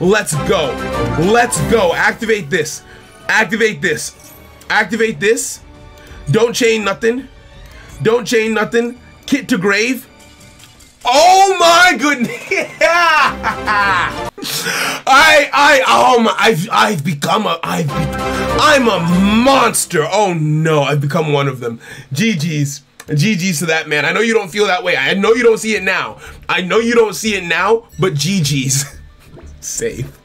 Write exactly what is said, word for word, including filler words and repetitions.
Let's go. Let's go. Activate this. Activate this. Activate this. Don't chain nothing. Don't chain nothing. Kit to grave. Oh my goodness. Yeah. I I oh my I've I've become a I've be, I'm a monster. Oh no, I've become one of them. G G's. G G's to that, man. I know you don't feel that way. I know you don't see it now. I know you don't see it now, but G G's. Safe.